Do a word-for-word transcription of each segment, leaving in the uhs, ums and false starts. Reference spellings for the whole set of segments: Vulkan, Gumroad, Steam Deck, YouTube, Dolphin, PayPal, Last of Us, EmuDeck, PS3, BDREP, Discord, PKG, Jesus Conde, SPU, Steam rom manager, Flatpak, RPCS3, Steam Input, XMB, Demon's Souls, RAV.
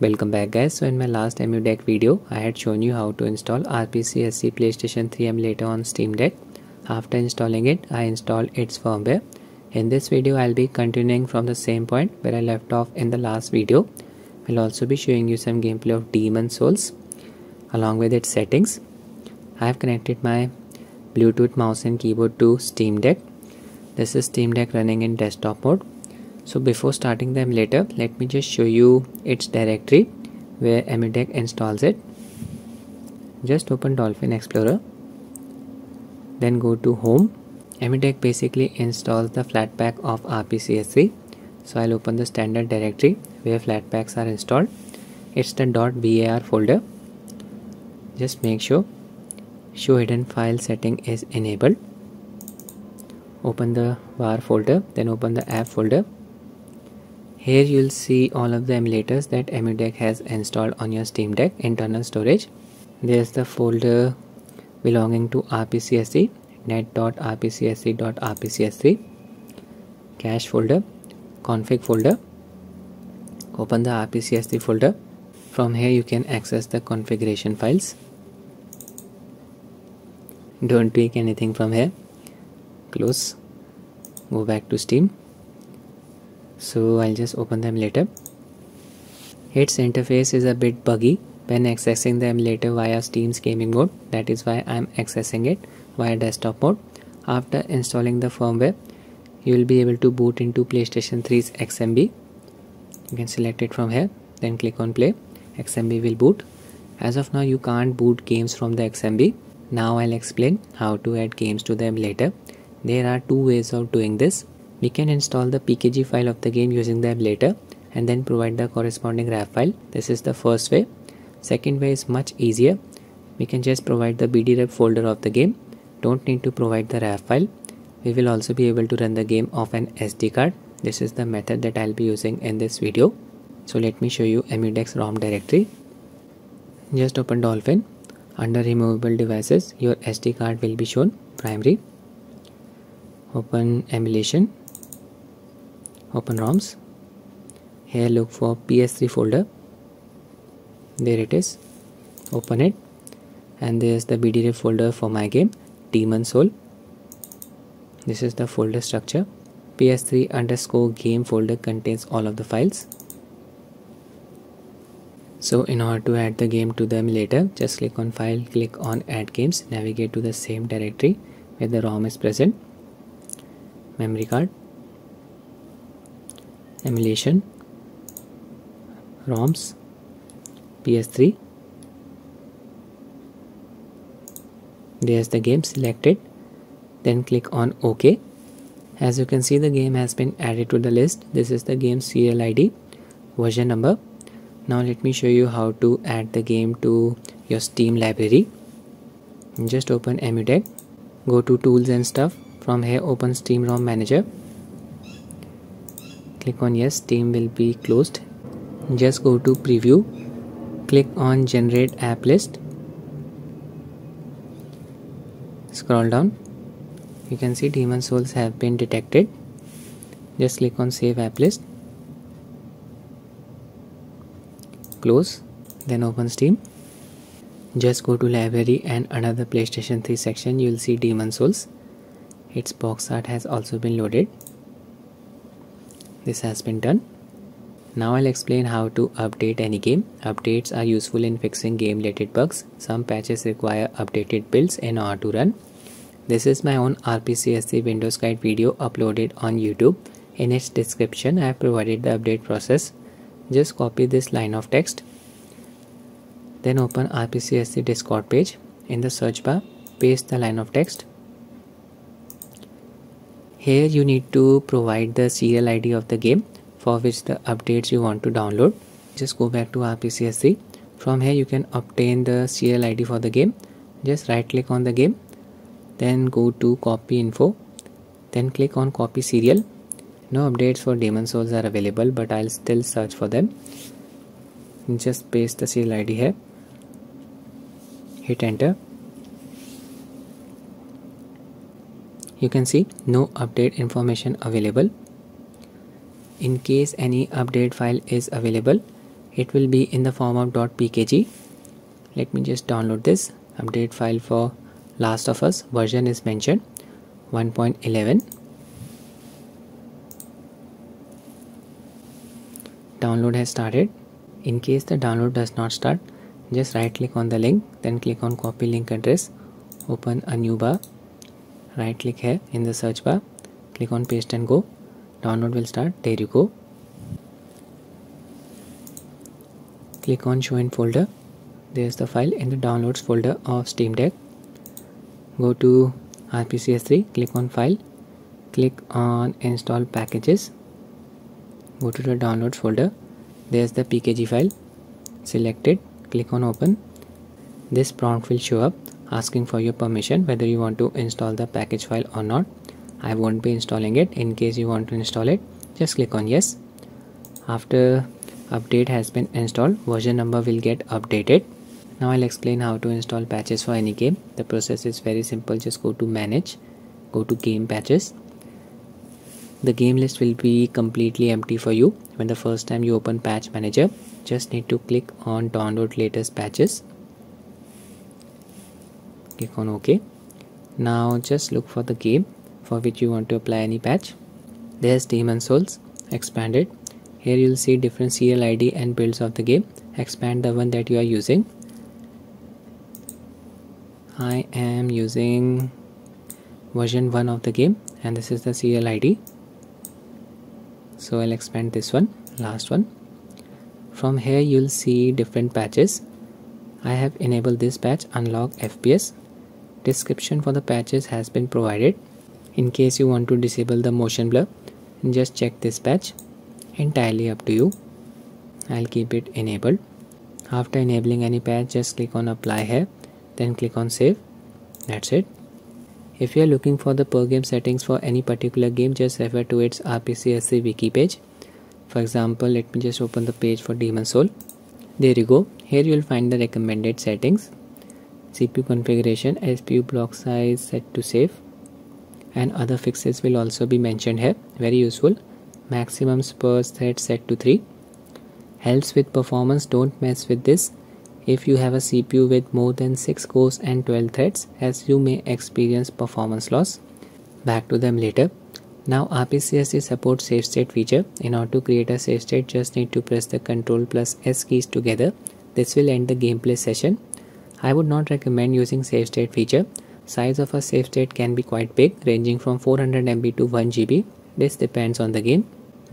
Welcome back guys. So in my last EmuDeck video, I had shown you how to install R P C S three PlayStation three emulator on Steam Deck. After installing it, I installed its firmware. In this video, I'll be continuing from the same point where I left off in the last video. I'll also be showing you some gameplay of Demon's Souls along with its settings. I have connected my Bluetooth mouse and keyboard to Steam Deck. This is Steam Deck running in desktop mode. So before starting the emulator, let me just show you its directory where EmuDeck installs it. Just open Dolphin Explorer, then go to Home. EmuDeck basically installs the Flatpak of R P C S three. So I'll open the standard directory where Flatpaks are installed. It's the .var folder. Just make sure Show Hidden File setting is enabled. Open the var folder, then open the app folder. Here you'll see all of the emulators that EmuDeck has installed on your Steam Deck internal storage. There's the folder belonging to R P C S three, net dot R P C S three dot R P C S three, cache folder, config folder. Open the R P C S three folder. From here you can access the configuration files. Don't tweak anything from here. Close. Go back to Steam. So I'll just open the emulator. Its interface is a bit buggy when accessing the emulator via Steam's gaming mode. That is why I'm accessing it via desktop mode. After installing the firmware, you will be able to boot into PlayStation three's X M B. You can select it from here, then click on play. X M B will boot. As of now, you can't boot games from the X M B. Now I'll explain how to add games to the emulator. There are two ways of doing this. We can install the P K G file of the game using the emulator and then provide the corresponding R A V file. This is the first way. Second way is much easier. We can just provide the B D R E P folder of the game. Don't need to provide the R A V file. We will also be able to run the game off an S D card. This is the method that I'll be using in this video. So let me show you EmuDeck's ROM directory. Just open Dolphin. Under removable devices, your S D card will be shown, primary. Open emulation. Open ROMs. Here look for P S three folder. There it is. Open it, and there's the B D R E P folder for my game Demon's Souls. This is the folder structure. P S three underscore game folder contains all of the files. So in order to add the game to the emulator, just click on File, click on Add Games, navigate to the same directory where the ROM is present. Memory card, emulation, ROMs, P S three. There's the game selected, then click on OK. As you can see, the game has been added to the list. This is the game serial I D, version number. Now let me show you how to add the game to your Steam library. Just open EmuDeck, go to Tools and Stuff. From here open Steam ROM Manager. Click on yes, Steam will be closed. Just go to preview, click on generate app list. Scroll down, you can see Demon's Souls have been detected. Just click on save app list. Close, then open Steam. Just go to library and under the PlayStation three section you'll see Demon's Souls. Its box art has also been loaded. This has been done. Now I'll explain how to update any game. Updates are useful in fixing game related bugs. Some patches require updated builds in order to run. This is my own R P C S three Windows Guide video uploaded on YouTube. In its description I have provided the update process. Just copy this line of text. Then open R P C S three Discord page. In the search bar, paste the line of text. Here you need to provide the serial I D of the game for which the updates you want to download. Just go back to R P C S three. From here you can obtain the serial I D for the game. Just right click on the game, then go to copy info, then click on copy serial. No updates for Demon's Souls are available, but I'll still search for them. Just paste the serial I D here. Hit enter. You can see no update information available. In case any update file is available, it will be in the form of .pkg. Let me just download this update file for Last of Us. Version is mentioned one point eleven. Download has started. In case the download does not start, just right click on the link, then click on copy link address, open a new bar, right click here in the search bar, click on paste and go. Download will start. There you go. Click on show in folder. There's the file in the downloads folder of Steam Deck. Go to R P C S three, click on file, click on install packages, go to the downloads folder. There's the P K G file. Select it, click on open. This prompt will show up asking for your permission whether you want to install the package file or not. I won't be installing it. In case you want to install it, just click on yes. After update has been installed, version number will get updated. Now I'll explain how to install patches for any game. The process is very simple. Just go to manage, go to game patches. The game list will be completely empty for you. When the first time you open patch manager, just need to click on download latest patches. Click on OK. Now just look for the game for which you want to apply any patch. There's Demon's Souls expanded. Here you'll see different serial I D and builds of the game. Expand the one that you are using. I am using version one of the game and this is the serial I D. So I'll expand this one, last one. From here you'll see different patches. I have enabled this patch, unlock F P S. Description for the patches has been provided. In case you want to disable the motion blur, just check this patch. Entirely up to you. I'll keep it enabled. After enabling any patch, just click on apply here, then click on save. That's it. If you are looking for the per game settings for any particular game, just refer to its R P C S three wiki page. For example, let me just open the page for Demon's Souls. There you go. Here you will find the recommended settings. C P U configuration, S P U block size set to save, and other fixes will also be mentioned here. Very useful. Maximum spurs thread set to three. Helps with performance. Don't mess with this. If you have a C P U with more than six cores and twelve threads, as you may experience performance loss. Back to them later. Now R P C S three supports save state feature. In order to create a save state, just need to press the control plus S keys together. This will end the gameplay session. I would not recommend using save state feature. Size of a save state can be quite big, ranging from four hundred M B to one G B. This depends on the game.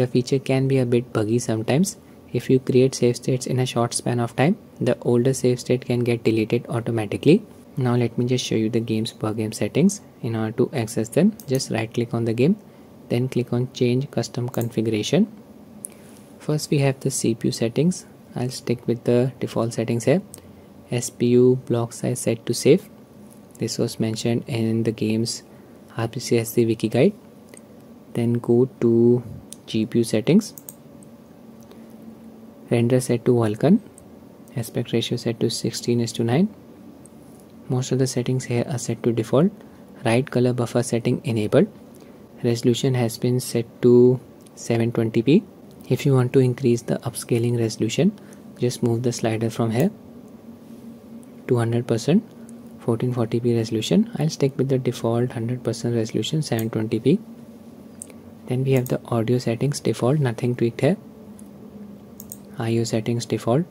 The feature can be a bit buggy sometimes. If you create save states in a short span of time, the older save state can get deleted automatically. Now let me just show you the game's per game settings. In order to access them, just right click on the game, then click on change custom configuration. First we have the C P U settings. I'll stick with the default settings here. S P U block size set to save. This was mentioned in the game's R P C S three wiki guide. Then go to G P U settings. Render set to Vulkan. Aspect ratio set to sixteen is to nine. Most of the settings here are set to default. Right color buffer setting enabled. Resolution has been set to seven twenty p. If you want to increase the upscaling resolution, just move the slider from here to one hundred percent fourteen forty p resolution. I'll stick with the default one hundred percent resolution seven twenty p. Then we have the audio settings default, nothing tweaked here. I O settings default.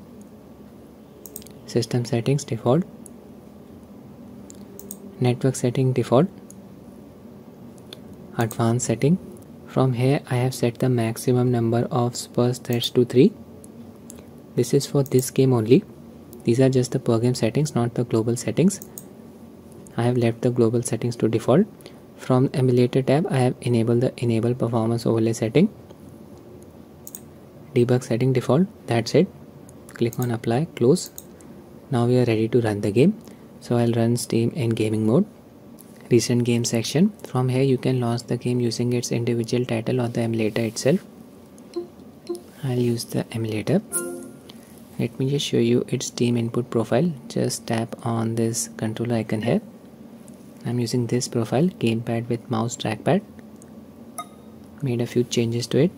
System settings default. Network setting default. Advanced setting. From here I have set the maximum number of spurs threads to three. This is for this game only. These are just the per game settings, not the global settings. I have left the global settings to default. From emulator tab I have enabled the enable performance overlay setting. Debug setting default. That's it. Click on apply, close. Now we are ready to run the game. So I'll run Steam in gaming mode. Recent game section. From here you can launch the game using its individual title or the emulator itself. I'll use the emulator. Let me just show you its Steam input profile. Just tap on this controller icon here. I'm using this profile, gamepad with mouse trackpad. Made a few changes to it.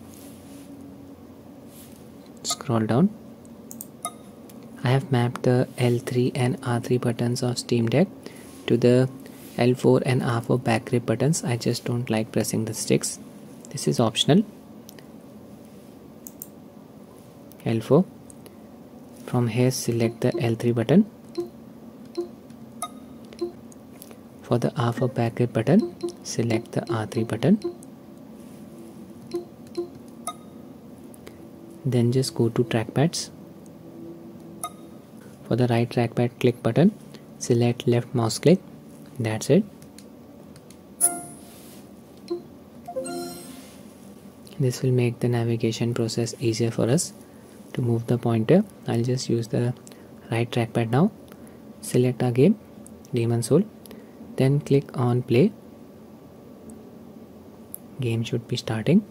Scroll down. I have mapped the L three and R three buttons of Steam Deck to the L four and R four back grip buttons. I just don't like pressing the sticks. This is optional. L four. From here select the L three button. For the R four back grip button, select the R three button. Then just go to trackpads. For the right trackpad click button, select left mouse click. That's it. This will make the navigation process easier for us to move the pointer. I'll just use the right trackpad now. Select our game, Demon's Souls. Then click on play. Game should be starting.